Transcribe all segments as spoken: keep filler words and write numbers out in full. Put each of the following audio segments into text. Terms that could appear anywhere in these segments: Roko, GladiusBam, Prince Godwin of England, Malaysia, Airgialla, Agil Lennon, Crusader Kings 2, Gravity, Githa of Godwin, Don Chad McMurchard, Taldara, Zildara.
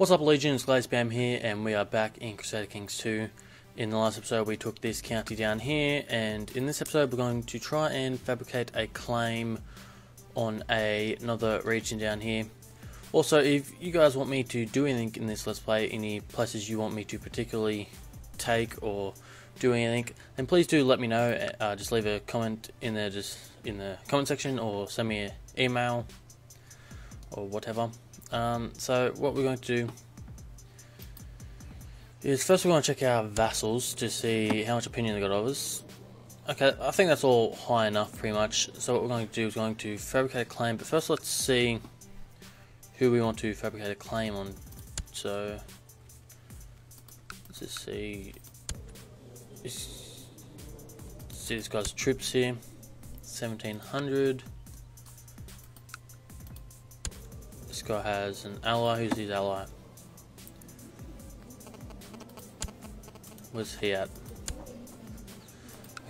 What's up, Legion? It's GladiusBam here, and we are back in Crusader Kings two. In the last episode, we took this county down here, and in this episode, we're going to try and fabricate a claim on a, another region down here. Also, if you guys want me to do anything in this Let's Play, any places you want me to particularly take or do anything, then please do let me know. Uh, just leave a comment in there, just in the comment section, or send me an email or whatever. Um, so what we're going to do is first we're going to check our vassals to see how much opinion they got of us. Okay, I think that's all high enough pretty much. So what we're going to do is going to fabricate a claim, but first let's see who we want to fabricate a claim on. So let's just see, let's see this guy's troops here, seventeen hundred. This guy has an ally. Who's his ally? Where's he at?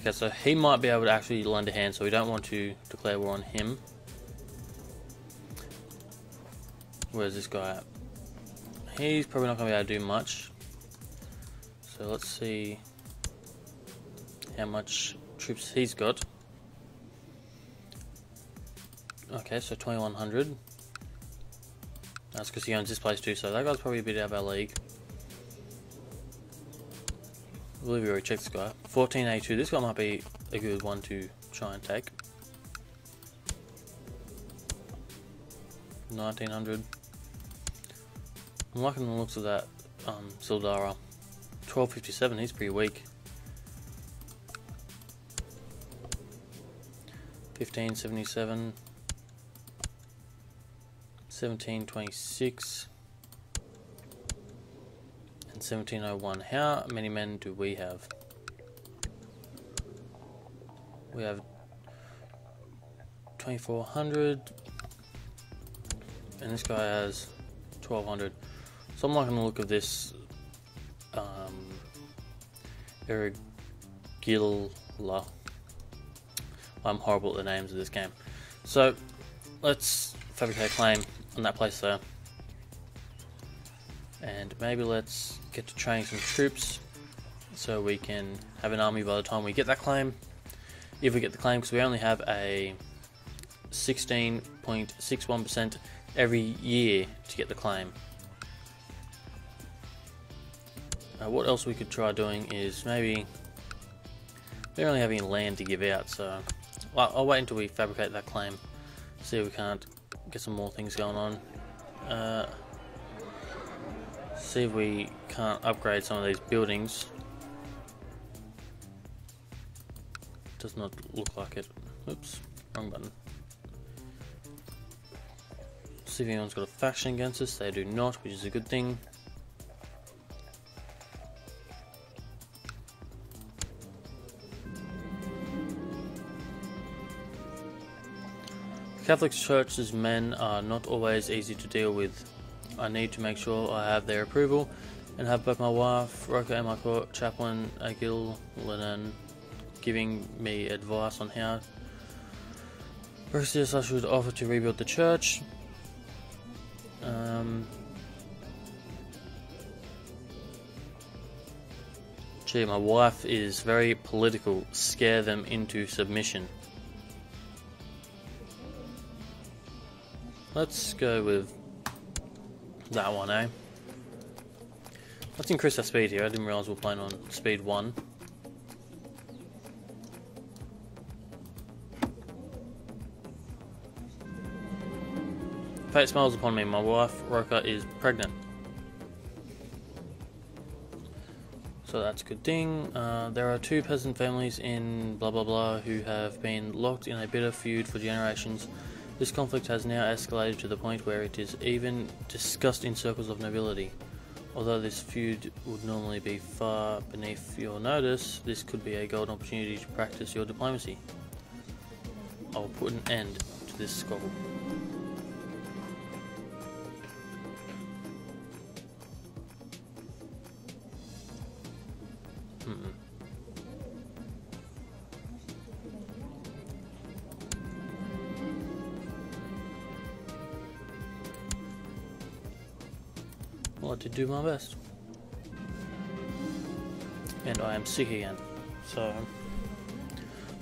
Okay, so he might be able to actually lend a hand, so we don't want to declare war on him. Where's this guy at? He's probably not going to be able to do much. So let's see how much troops he's got. Okay, so twenty-one hundred. That's because he owns this place too, so that guy's probably a bit out of our league. I believe we already checked this guy. fourteen eighty-two, this guy might be a good one to try and take. nineteen hundred. I'm liking the looks of that um, Zildara. twelve fifty-seven, he's pretty weak. fifteen seventy-seven. seventeen twenty-six and seventeen oh one. How many men do we have? We have twenty-four hundred, and this guy has twelve hundred. So I'm liking the look of this um, Airgialla. I'm horrible at the names of this game. So let's fabricate a claim on that place there, and maybe let's get to training some troops so we can have an army by the time we get that claim, if we get the claim, because we only have a sixteen point six one percent every year to get the claim. Uh, what else we could try doing is maybe we don't really have any land to give out, so well, I'll wait until we fabricate that claim, see if we can't get some more things going on. Uh, see if we can't upgrade some of these buildings. Does not look like it. Oops, wrong button. See if anyone's got a faction against us. They do not, which is a good thing. Catholic Church's men are not always easy to deal with. I need to make sure I have their approval and have both my wife, Roko, and my court chaplain, Agil Lennon, giving me advice on how process I should offer to rebuild the church. Um, gee, my wife is very political. Scare them into submission. Let's go with that one, eh? Let's increase our speed here. I didn't realise we were playing on speed one. Fate smiles upon me. My wife, Roko, is pregnant. So that's a good thing. Uh, there are two peasant families in blah blah blah who have been locked in a bitter feud for generations. This conflict has now escalated to the point where it is even discussed in circles of nobility. Although this feud would normally be far beneath your notice, this could be a golden opportunity to practice your diplomacy. I will put an end to this squabble. Mm-mm. I'll have to do my best. And I am sick again, so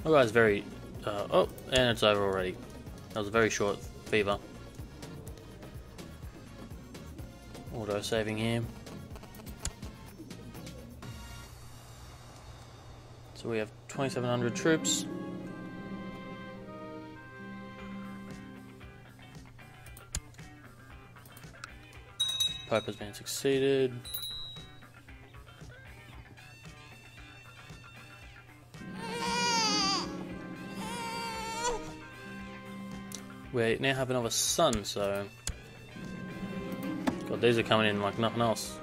my guy's very uh, oh, and it's over already. That was a very short fever. Auto saving here. So we have twenty-seven hundred troops. Pipe has been succeeded. We now have another sun, so God, these are coming in like nothing else.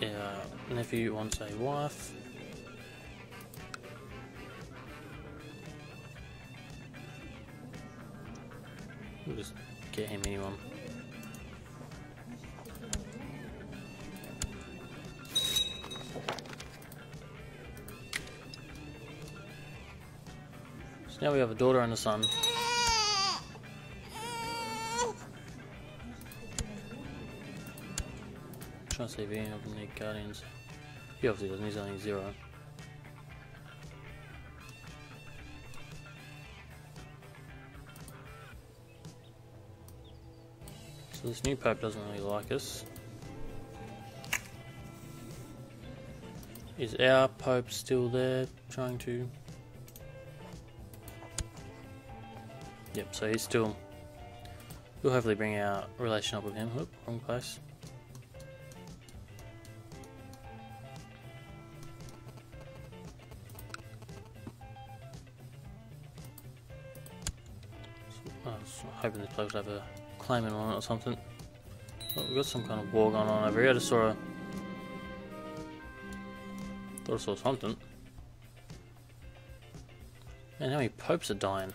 Yeah, nephew wants a wife. We'll just get him anyone. So now we have a daughter and a son. I'm trying to see if any of them need guardians. He obviously doesn't, he's only zero. So this new Pope doesn't really like us. Is our Pope still there trying to... Yep, so he's still... We'll hopefully bring our relation up with him. Oop, wrong place. Hoping this place would have a claim in on it or something. Oh, we've got some kind of war going on over here. I just saw a... thought I saw something. Man, how many popes are dying?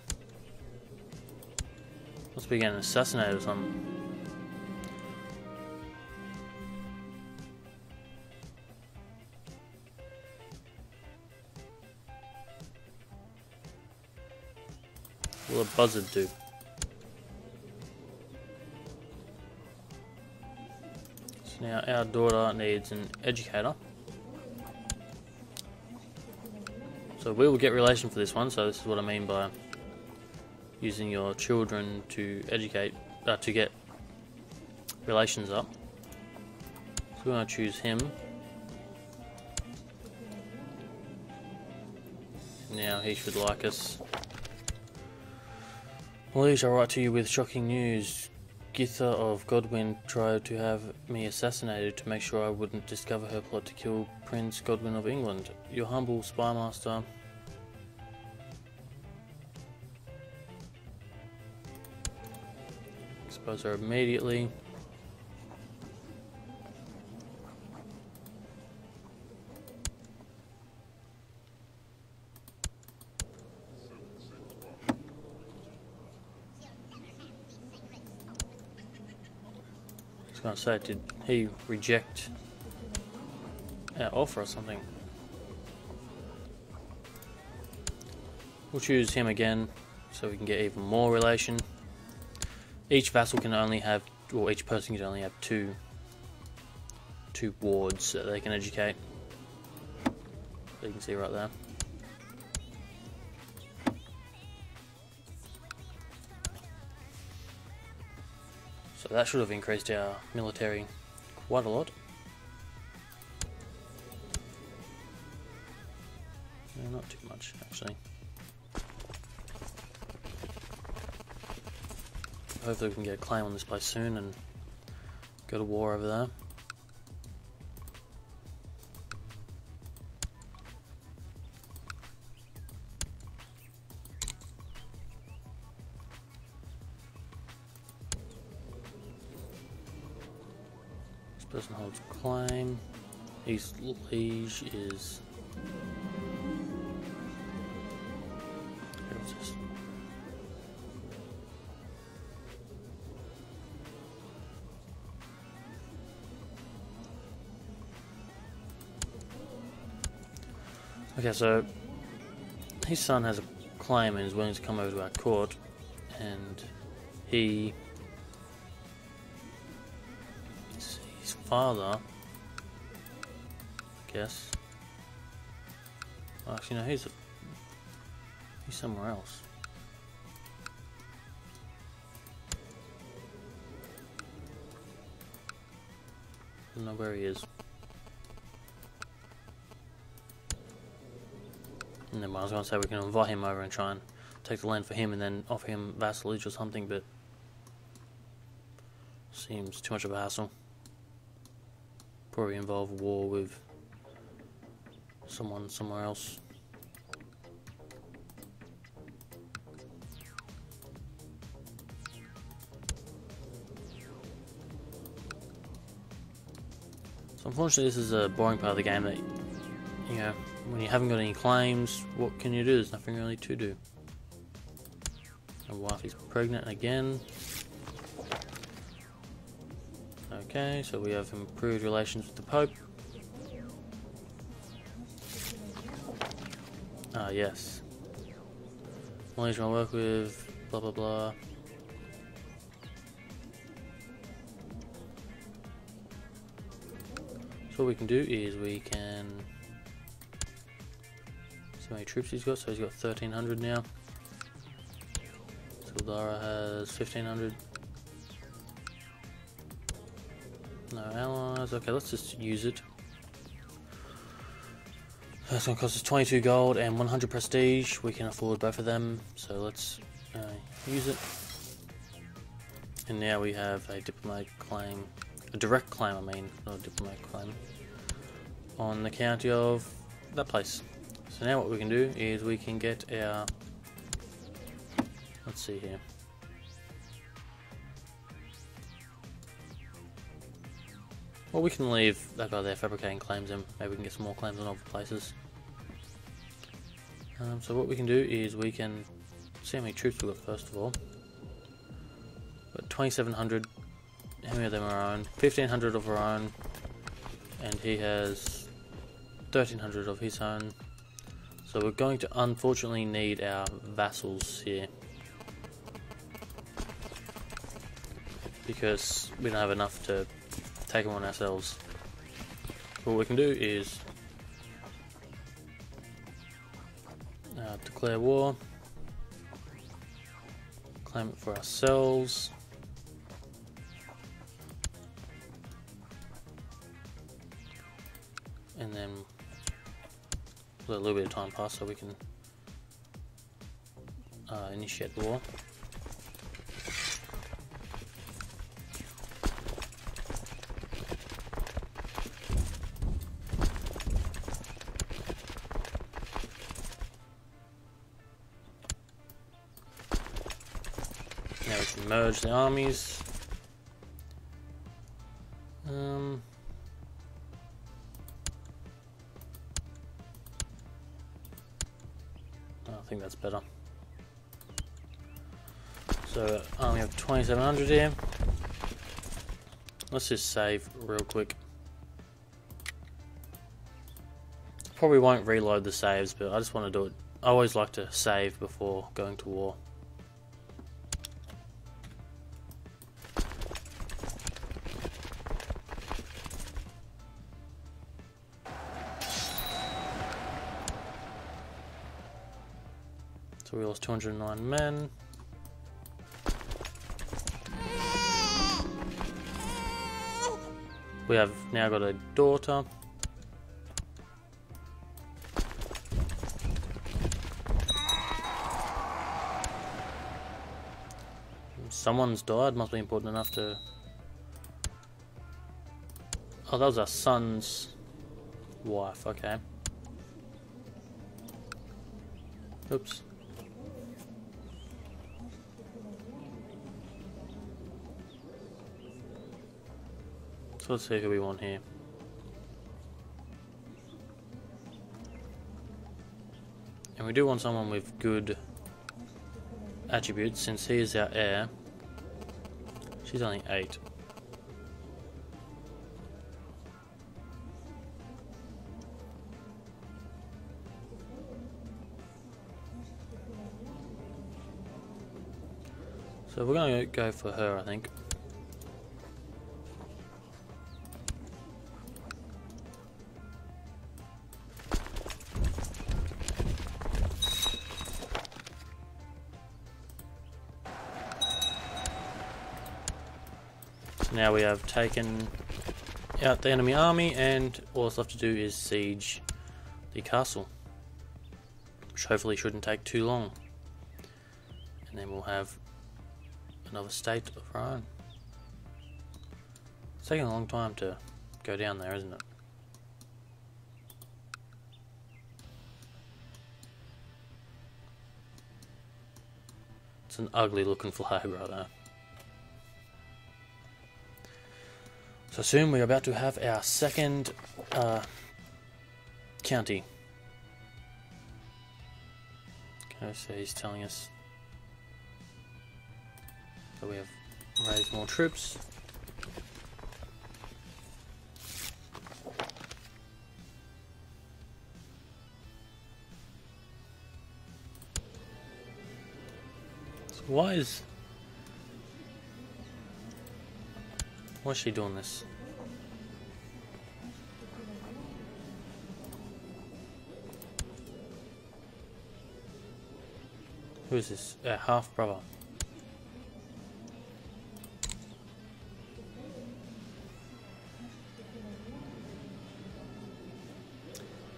Must be getting assassinated or something. What'll a buzzard do? Now our daughter needs an educator, so we will get relation for this one. So this is what I mean by using your children to educate, uh, to get relations up. So we want to choose him. Now he should like us. Please, I write to you with shocking news. Githa of Godwin tried to have me assassinated to make sure I wouldn't discover her plot to kill Prince Godwin of England. Your humble spy master. Expose her immediately. I was going to say, did he reject our offer or something? We'll choose him again so we can get even more relation. Each vassal can only have, or each person can only have two, two wards that they can educate. You can see right there. That should have increased our military quite a lot. No, not too much, actually. Hopefully we can get a claim on this place soon and go to war over there. Person holds claim. His liege is. Okay, so his son has a climb and is willing to come over to our court, and he, his father, I guess, well, actually no, he's, a, he's somewhere else. I don't know where he is. I was going to say we can invite him over and try and take the land for him and then offer him vassalage or something, but seems too much of a hassle. Probably involve war with someone somewhere else. So unfortunately this is a boring part of the game that, you know, when you haven't got any claims, what can you do? There's nothing really to do. My wife is pregnant again. Okay, so we have improved relations with the Pope. Ah, yes. Malaysia to work with, blah blah blah. So what we can do is we can... how many troops he's got, so he's got thirteen hundred now. Zildara has fifteen hundred. No allies. Okay, let's just use it. That's going to cost us twenty-two gold and one hundred prestige. We can afford both of them, so let's uh, use it. And now we have a diplomatic claim, a direct claim, I mean, not a diplomatic claim, on the county of that place. So now what we can do is we can get our, let's see here, well, we can leave that guy there fabricating claims and maybe we can get some more claims on other places. Um, so what we can do is we can see how many troops we've got first of all. But twenty-seven hundred, how many of them are our own? fifteen hundred of our own, and he has thirteen hundred of his own. So we're going to unfortunately need our vassals here, because we don't have enough to take them on ourselves. What we can do is uh, declare war, claim it for ourselves. And then let a little bit of time pass so we can uh, initiate the war. Now we can merge the armies. Um, I think that's better. So I only have twenty-seven hundred here. Let's just save real quick. Probably won't reload the saves, but I just want to do it. I always like to save before going to war. So we lost two hundred nine men. We have now got a daughter. Someone's died, must be important enough to... Oh, that was our son's wife, okay. Oops. Let's see who we want here. And we do want someone with good attributes, since he is our heir. She's only eight. So we're going to go for her, I think. So now we have taken out the enemy army, and all that's left to do is siege the castle, which hopefully shouldn't take too long. And then we'll have another state of our own. It's taking a long time to go down there, isn't it? It's an ugly looking flag right there. So soon we're about to have our second uh, county. Okay, so he's telling us that we have raised more troops. So why is why is she doing this? Who is this? A half brother.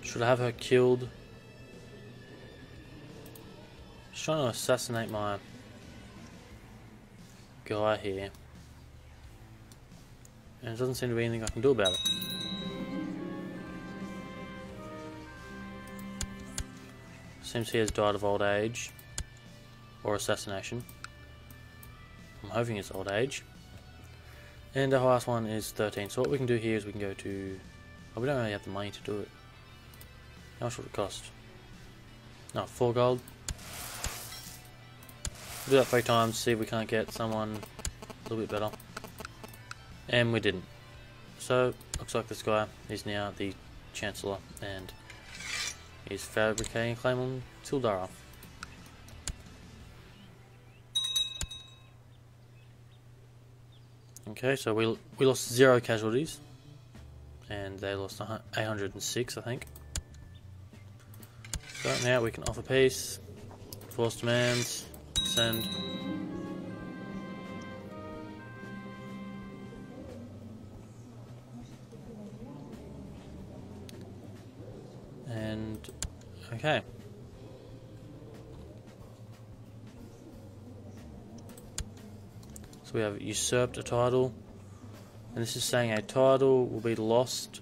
Should I have her killed? She's trying to assassinate my guy here. And it doesn't seem to be anything I can do about it. Seems he has died of old age. Or assassination. I'm hoping it's old age. And our last one is thirteen. So what we can do here is we can go to... Oh, we don't really have the money to do it. How much would it cost? No, four gold. We'll do that three times, see if we can't get someone a little bit better. And we didn't. So, looks like this guy is now the Chancellor and is fabricating a claim on Tildara. Okay, so we, we lost zero casualties. And they lost eight hundred six, I think. So now we can offer peace, force demands, send. And, okay. So we have usurped a title. And this is saying a title will be lost.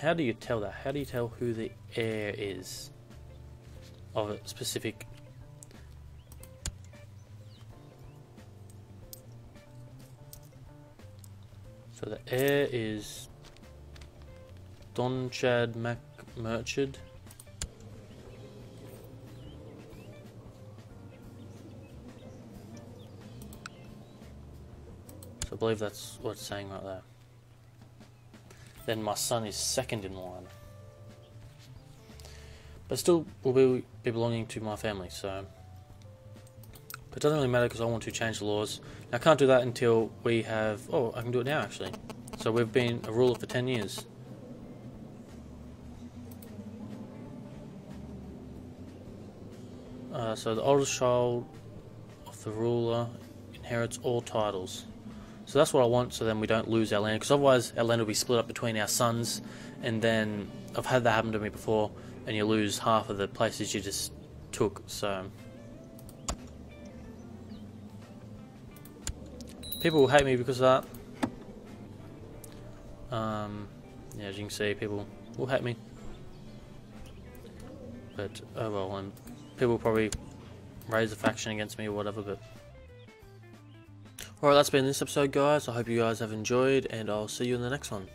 How do you tell that? How do you tell who the heir is of a specific so the heir is Don Chad McMurchard. So I believe that's what it's saying right there. Then my son is second in line. But still will be, be belonging to my family, so... But it doesn't really matter because I want to change the laws. Now, I can't do that until we have... Oh, I can do it now, actually. So we've been a ruler for ten years. Uh, so the oldest child of the ruler inherits all titles. So that's what I want, so then we don't lose our land, because otherwise our land will be split up between our sons, and then I've had that happen to me before, and you lose half of the places you just took, so... People will hate me because of that. Um, yeah, as you can see, people will hate me. But, oh well, and people will probably raise a faction against me or whatever, but... Alright, that's been this episode, guys. I hope you guys have enjoyed, and I'll see you in the next one.